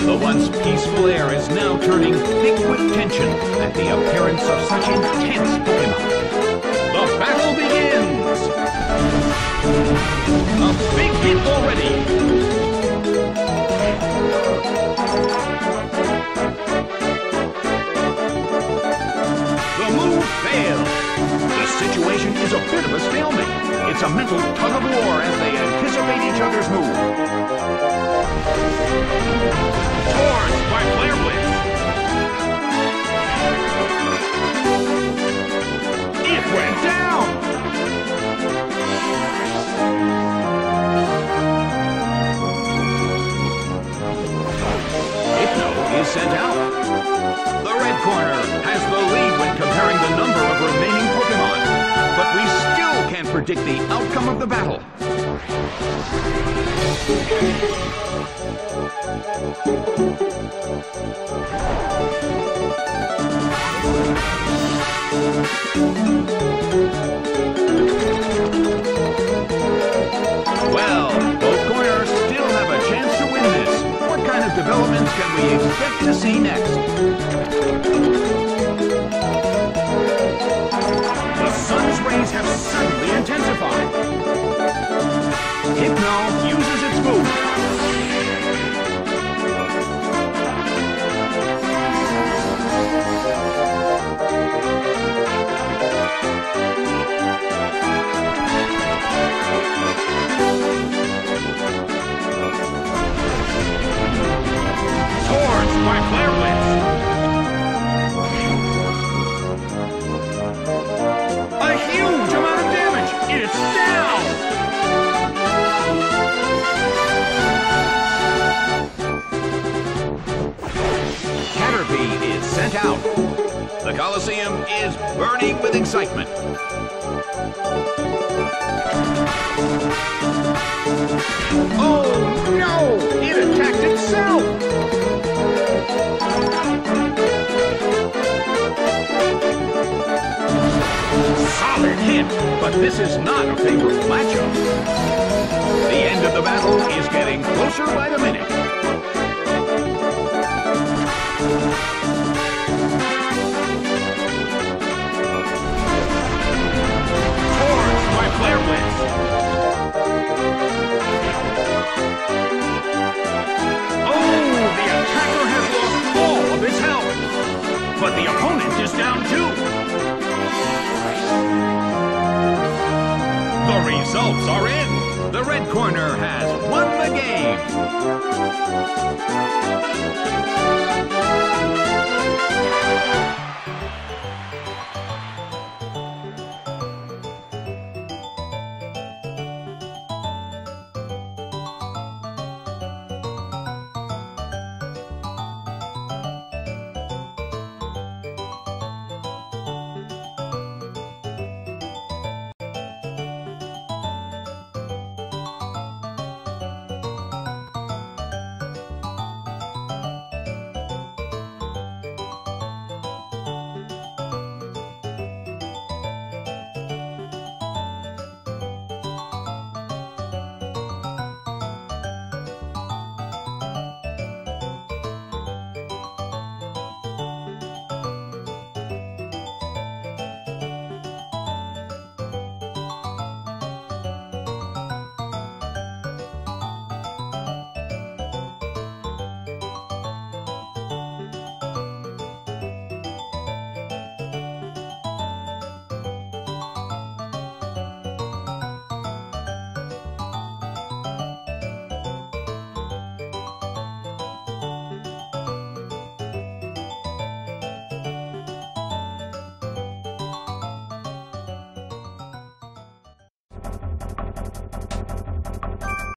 The once peaceful air is now turning liquid tension at the appearance of such intense Pokemon. The battle begins! A big hit already! The move fails! The situation is a bit of a stalemate. It's a mental tug-of-war as they anticipate each other's move. Torn by Flare Blitz. It went down! Hypno is sent out. The red corner has the lead when comparing the number of remaining Pokemon, but we still can't predict the outcome of the battle. Well, both corners still have a chance to win this. What kind of developments can we expect to see next? The sun's rays have suddenly intensified. Hypno uses its move. Swords by Flare Blitz. Huge amount of damage. It's down. Caterpie is sent out. The Colosseum is burning with excitement. Oh no! It attacked itself. Solid hit, but this is not a favorable matchup. The end of the battle is getting closer by the minute. Torch by Flare Blitz. Oh, the attacker has lost all of his health, but the opponent is down too. The results are in. The red corner has won the game.